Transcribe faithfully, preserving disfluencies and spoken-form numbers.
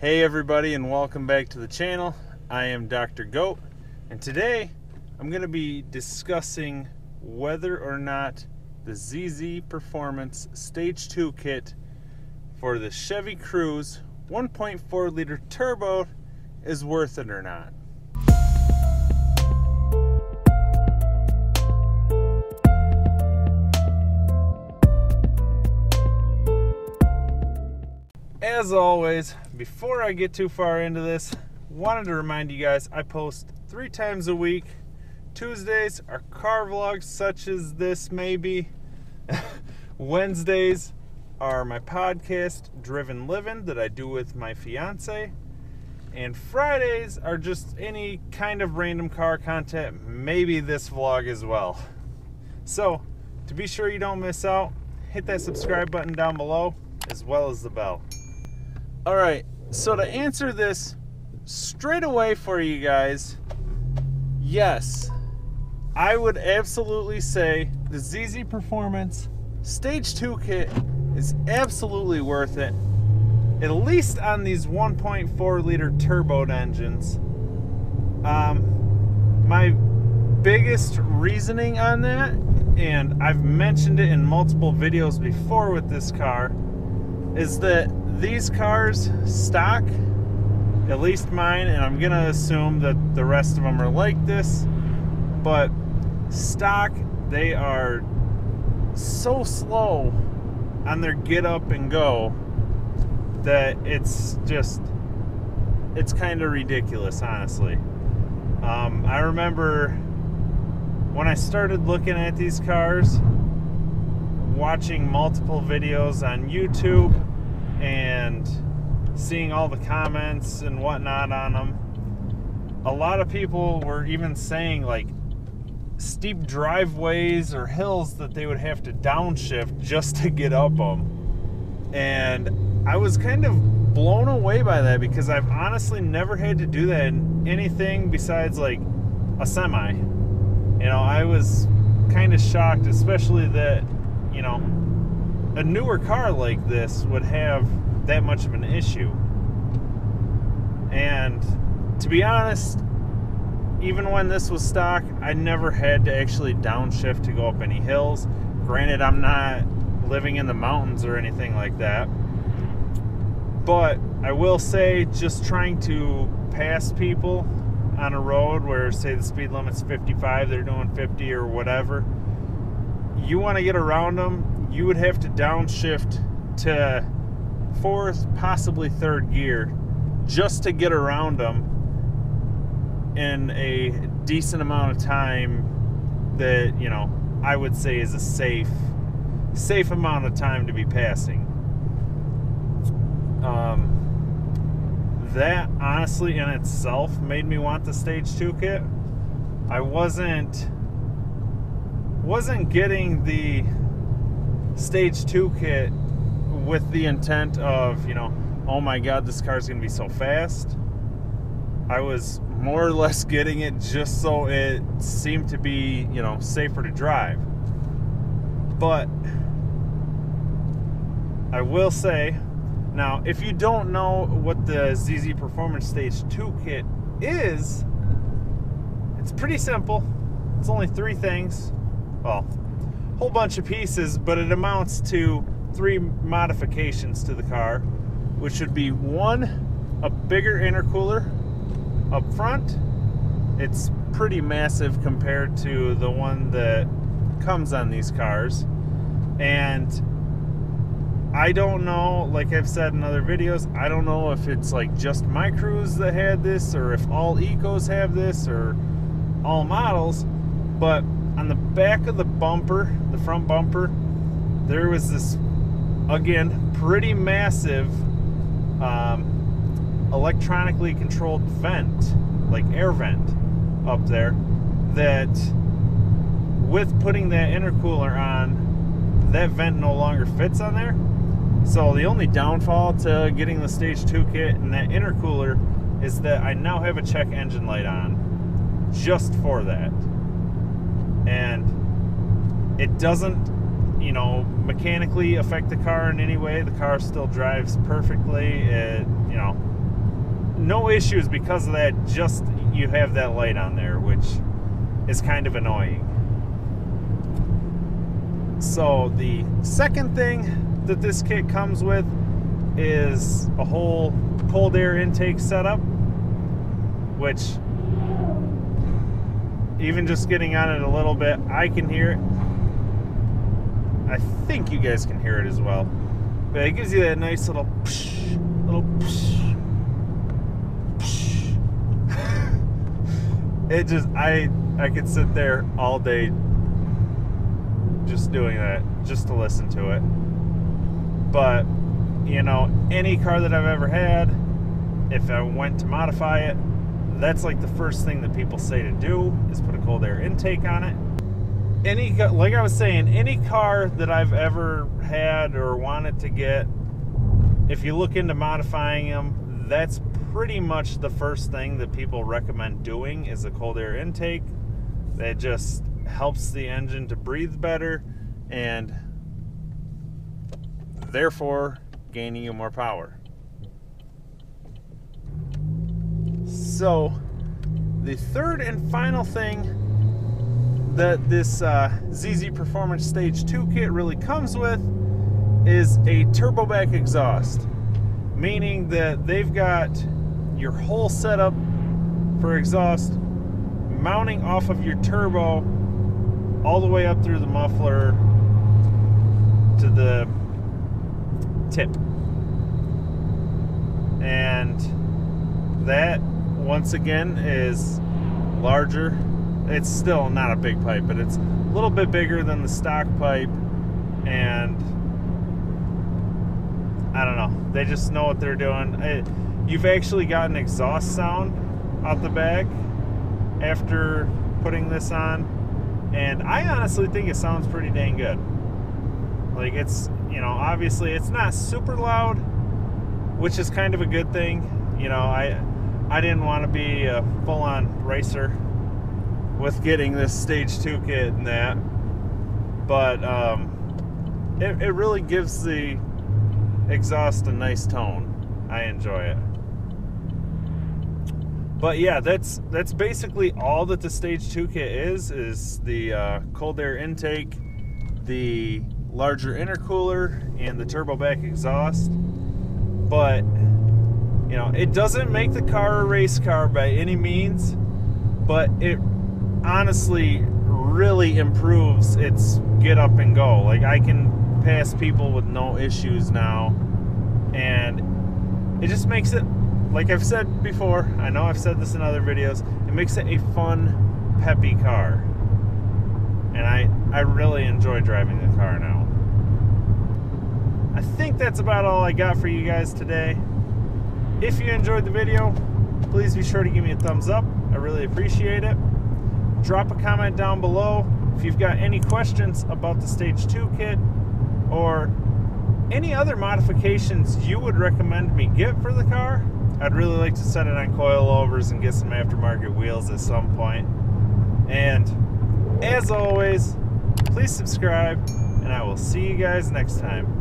Hey everybody, and welcome back to the channel. I am Doctor Goat, and today I'm going to be discussing whether or not the Z Z Performance Stage two kit for the Chevy Cruze one point four liter turbo is worth it or not. As always, before I get too far into this, wanted to remind you guys I post three times a week. Tuesdays are car vlogs such as this, maybe. Wednesdays are my podcast, Driven Livin', that I do with my fiance. And Fridays are just any kind of random car content, maybe this vlog as well. So, to be sure you don't miss out, hit that subscribe button down below as well as the bell. All right, so to answer this straight away for you guys, yes, I would absolutely say the Z Z Performance Stage two kit is absolutely worth it, at least on these one point four liter turbo engines. Um, my biggest reasoning on that, and I've mentioned it in multiple videos before with this car, is that these cars stock, at least mine, and I'm gonna assume that the rest of them are like this, but stock, they are so slow on their get up and go that it's just, it's kind of ridiculous, honestly. Um, I remember when I started looking at these cars, watching multiple videos on YouTube, and seeing all the comments and whatnot on them, a lot of people were even saying like steep driveways or hills that they would have to downshift just to get up them. And I was kind of blown away by that because I've honestly never had to do that in anything besides like a semi. You know, I was kind of shocked, especially that, you know, a newer car like this would have that much of an issue. And to be honest, even when this was stock, I never had to actually downshift to go up any hills. Granted, I'm not living in the mountains or anything like that, but I will say just trying to pass people on a road where, say, the speed limit's fifty-five, they're doing fifty or whatever, you want to get around them, you would have to downshift to fourth, possibly third gear just to get around them in a decent amount of time that, you know, I would say is a safe, safe amount of time to be passing. Um, that honestly in itself made me want the Stage two kit. I wasn't, wasn't getting the Stage two kit with the intent of, you know, oh my god, this car's gonna be so fast. I was more or less getting it just so it seemed to be, you know, safer to drive. But I will say, now if you don't know what the Z Z Performance Stage two kit is, it's pretty simple. It's only three things. Well, whole bunch of pieces, but it amounts to three modifications to the car, which would be one, a bigger intercooler up front. It's pretty massive compared to the one that comes on these cars, and I don't know, like I've said in other videos, I don't know if it's like just my Cruze that had this or if all Ecos have this or all models, but on the back of the bumper, the front bumper, there was this, again, pretty massive um, electronically controlled vent, like air vent up there, that with putting that intercooler on, that vent no longer fits on there. So the only downfall to getting the Stage two kit and that intercooler is that I now have a check engine light on just for that. And it doesn't, you know, mechanically affect the car in any way. The car still drives perfectly. It, you know, no issues because of that. Just you have that light on there, which is kind of annoying. So the second thing that this kit comes with is a whole cold air intake setup, which even just getting on it a little bit, I can hear it. I think you guys can hear it as well. But it gives you that nice little psh, little psh, psh. It just, I, I could sit there all day just doing that, just to listen to it. But, you know, any car that I've ever had, if I went to modify it, that's like the first thing that people say to do is put a cold air intake on it. Any, like I was saying, any car that I've ever had or wanted to get, if you look into modifying them, that's pretty much the first thing that people recommend doing is a cold air intake. That just helps the engine to breathe better and therefore gaining you more power. So the third and final thing that this uh, Z Z Performance Stage two kit really comes with is a turbo back exhaust, meaning that they've got your whole setup for exhaust mounting off of your turbo all the way up through the muffler to the tip. And that, once again, is larger. It's still not a big pipe, but it's a little bit bigger than the stock pipe, and I don't know, they just know what they're doing. It, you've actually got an exhaust sound out the back after putting this on, and I honestly think it sounds pretty dang good. Like, it's, you know, obviously it's not super loud, which is kind of a good thing. You know, I, I didn't want to be a full-on racer with getting this stage two kit and that, but um, it, it really gives the exhaust a nice tone. I enjoy it. But yeah, that's that's basically all that the stage two kit is, is the uh, cold air intake, the larger intercooler, and the turbo back exhaust. But, you know, it doesn't make the car a race car by any means, but it honestly really improves its get up and go. Like, I can pass people with no issues now, and it just makes it, like I've said before, I know I've said this in other videos, it makes it a fun, peppy car, and I I really enjoy driving the car now. I think that's about all I got for you guys today. If you enjoyed the video, please be sure to give me a thumbs up. I really appreciate it. Drop a comment down below if you've got any questions about the stage two kit or any other modifications you would recommend me get for the car. I'd really like to set it on coilovers and get some aftermarket wheels at some point. And as always, please subscribe, and I will see you guys next time.